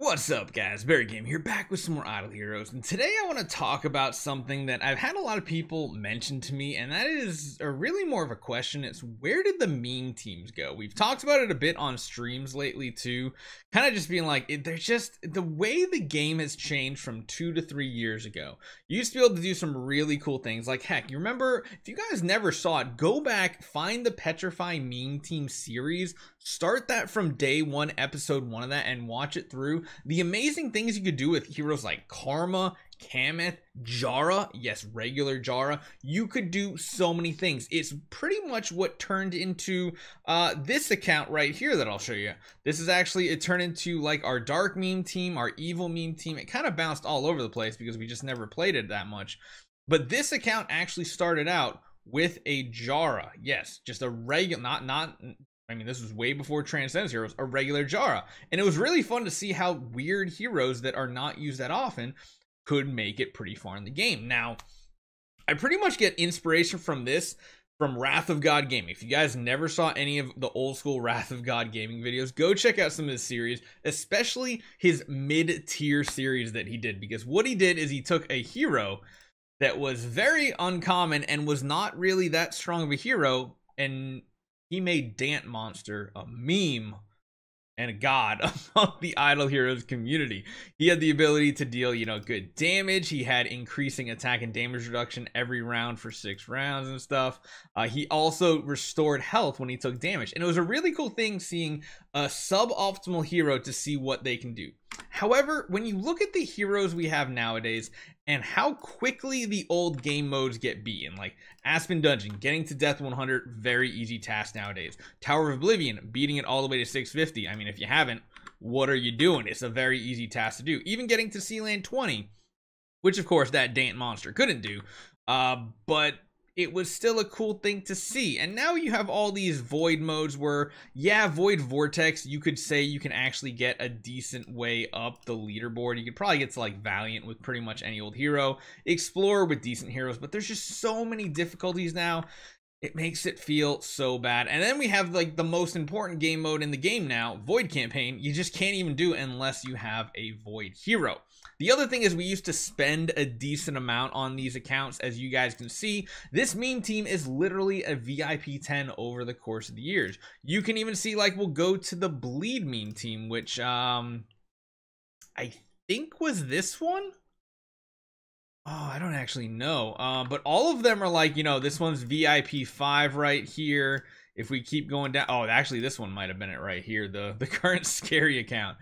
What's up, guys? BarryGame here, back with some more Idle Heroes, and today I want to talk about something that I've had a lot of people mention to me, and that is really more of a question. It's where did the meme teams go? We've talked about it a bit on streams lately too, kind of just being like, they're just the way the game has changed from 2 to 3 years ago. You used to be able to do some really cool things. Like, heck, you remember, if you guys never saw it, go back, find the Petrify meme team series, start that from day one, episode 1 of that, and watch it through. The amazing things you could do with heroes like Karma, Kameth, Jara, yes, regular Jara. You could do so many things. It's pretty much what turned into this account right here that I'll show you. This is actually, it turned into like our dark meme team, our evil meme team. It kind of bounced all over the place because we just never played it that much. But this account actually started out with a Jara. Yes, just a regular, I mean, this was way before Transcendent Heroes, a regular Jara. And it was really fun to see how weird heroes that are not used that often could make it pretty far in the game. Now, I pretty much get inspiration from this from Wrath of God Gaming. If you guys never saw any of the old school Wrath of God Gaming videos, go check out some of his series, especially his mid-tier series that he did. Because what he did is he took a hero that was very uncommon and was not really that strong of a hero, and he made Dant Monster a meme and a god among the Idle Heroes community. He had the ability to deal, you know, good damage. He had increasing attack and damage reduction every round for 6 rounds and stuff. He also restored health when he took damage. And it was a really cool thing seeing a suboptimal hero to see what they can do. However, when you look at the heroes we have nowadays and how quickly the old game modes get beaten, like Aspen Dungeon, getting to Death 100, very easy task nowadays. Tower of Oblivion, beating it all the way to 650. I mean, if you haven't, what are you doing? It's a very easy task to do. Even getting to Sea Land 20, which of course that Dant Monster couldn't do, but it was still a cool thing to see. And now you have all these void modes where, yeah, void vortex, you could say you can actually get a decent way up the leaderboard. You could probably get to like Valiant with pretty much any old hero, Explorer with decent heroes, but there's just so many difficulties now. It makes it feel so bad. And then we have like the most important game mode in the game now, void campaign. You just can't even do unless you have a void hero. The other thing is we used to spend a decent amount on these accounts. As you guys can see, this meme team is literally a VIP 10 over the course of the years. You can even see, like, we'll go to the bleed meme team, which I think was this one. Oh, I don't actually know. But all of them are like, you know, this one's VIP 5 right here. If we keep going down, oh, actually, this one might have been it right here, the current scary account.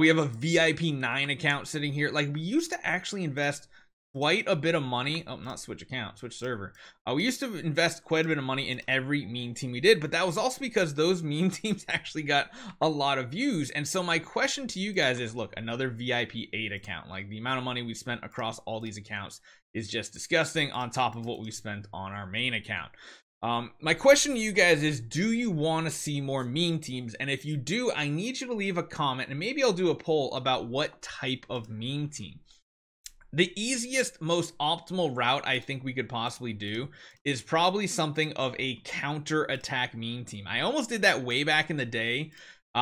We have a VIP 9 account sitting here. Like, we used to actually invest quite a bit of money. Oh, not switch account, switch server. We used to invest quite a bit of money in every meme team we did, but that was also because those meme teams actually got a lot of views. And so my question to you guys is, look, another VIP 8 account. Like, the amount of money we spent across all these accounts is just disgusting on top of what we spent on our main account. My question to you guys is, do you want to see more meme teams? And if you do, I need you to leave a comment, and maybe I'll do a poll about what type of meme team. The easiest, most optimal route I think we could possibly do is probably something of a counter attack meme team. I almost did that way back in the day.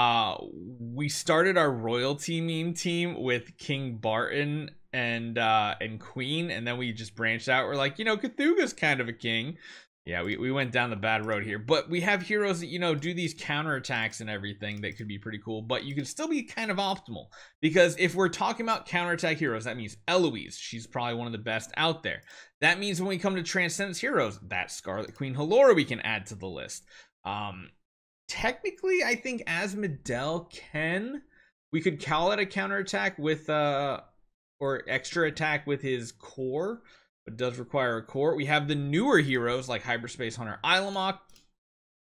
We started our royalty meme team with King Barton and Queen, and then we just branched out. We're like, you know, Cthulhu's kind of a king. Yeah, we went down the bad road here, but we have heroes that, you know, do these counterattacks and everything that could be pretty cool, but you can still be kind of optimal, because if we're talking about counterattack heroes, that means Eloise, she's probably one of the best out there. That means when we come to Transcendent Heroes, that Scarlet Queen Halora we can add to the list. Technically, I think Asmedel can, we could call it a counterattack with, or extra attack with his core. But does require a core. We have the newer heroes like Hyperspace Hunter Ilamok.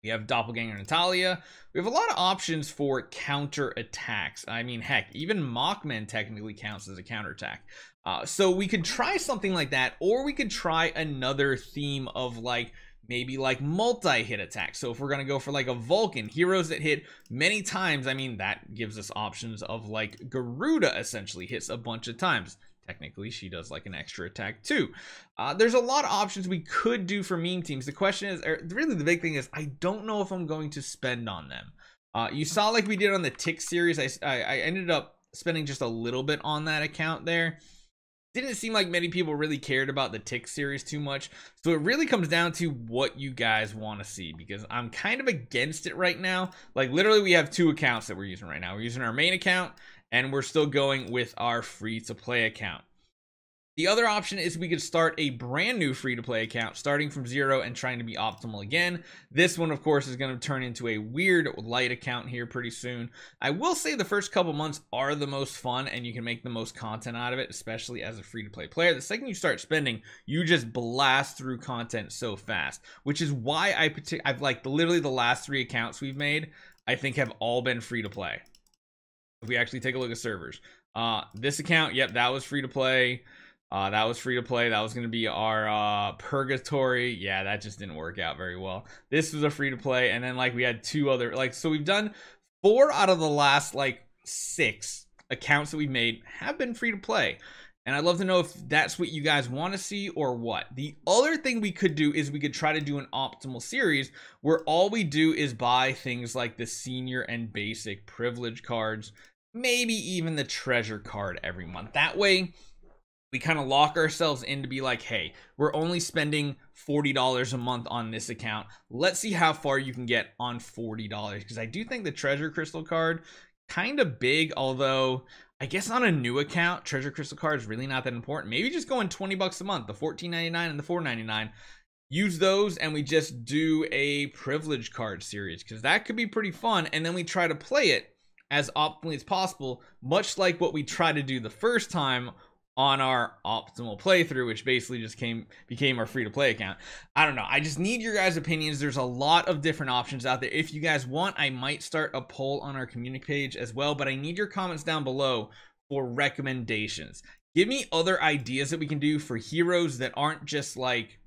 We have Doppelganger Natalia. We have a lot of options for counter attacks. I mean, heck, even Mockman technically counts as a counterattack. So we could try something like that, or we could try another theme of like maybe like multi-hit attacks. So if we're gonna go for like a Vulcan, heroes that hit many times, I mean, that gives us options of like Garuda essentially hits a bunch of times. technically she does like an extra attack too. There's a lot of options we could do for meme teams. The question is, really the big thing is, I don't know if I'm going to spend on them. You saw like we did on the Tick series, I ended up spending just a little bit on that account there. Didn't seem like many people really cared about the Tick series too much. So it really comes down to what you guys want to see, because I'm kind of against it right now. Like literally we have two accounts that we're using right now. We're using our main account and we're still going with our free to play account. The other option is we could start a brand new free to play account starting from zero and trying to be optimal again. This one, of course, is going to turn into a weird light account here pretty soon. I will say the first couple months are the most fun and you can make the most content out of it, especially as a free to play player. The second you start spending, you just blast through content so fast, which is why I've like literally the last three accounts we've made, I think have all been free to play. If we actually take a look at servers, this account, yep, that was free to play. That was free to play. That was going to be our Purgatory. Yeah, that just didn't work out very well. This was a free to play. And then like we had two other, like, so we've done 4 out of the last like 6 accounts that we've made have been free to play. And I'd love to know if that's what you guys want to see or what. The other thing we could do is we could try to do an optimal series where all we do is buy things like the senior and basic privilege cards, maybe even the treasure card every month. That way, we kind of lock ourselves in to be like, hey, we're only spending $40 a month on this account. Let's see how far you can get on $40. Because I do think the treasure crystal card kind of big, although I guess on a new account, treasure crystal card is really not that important. Maybe just going $20 a month, the $14.99 and the $4.99. Use those and we just do a privilege card series because that could be pretty fun. And then we try to play it as optimally as possible, much like what we try to do the first time on our optimal playthrough, which basically just became our free-to-play account. I don't know, I just need your guys' opinions. There's a lot of different options out there. If you guys want, I might start a poll on our community page as well, but I need your comments down below for recommendations. Give me other ideas that we can do for heroes that aren't just like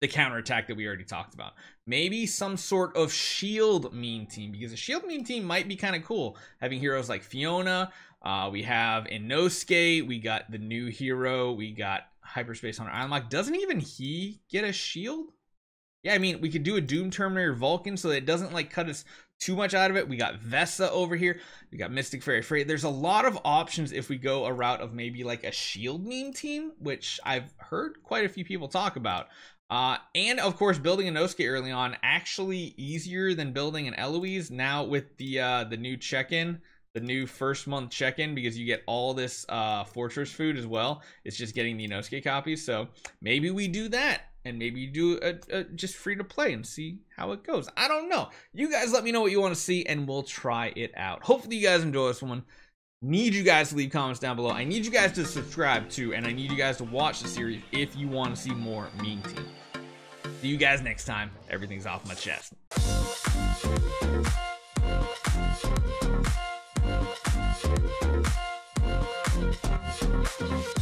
the counterattack that we already talked about. Maybe some sort of shield meme team, because a shield meme team might be kind of cool, having heroes like Fiona. We have Inosuke, we got the new hero, we got hyperspace hunter Ilamok. Doesn't even he get a shield? Yeah, I mean, we could do a Doom Terminator Vulcan so that it doesn't like cut us too much out of it. We got Vessa over here, we got Mystic Fairy Freight. There's a lot of options if we go a route of maybe like a shield meme team, which I've heard quite a few people talk about. And of course, building Inosuke early on, actually easier than building an Eloise now with the new check-in. The new first month check-in, because you get all this fortress food as well. It's just getting the Inosuke copies. So maybe we do that, and maybe you do a just free to play and see how it goes. I don't know. You guys let me know what you want to see and we'll try it out. Hopefully you guys enjoy this one. Need you guys to leave comments down below. I need you guys to subscribe too, and I need you guys to watch the series if you want to see more meme team. See you guys next time. Everything's off my chest. We'll be right back.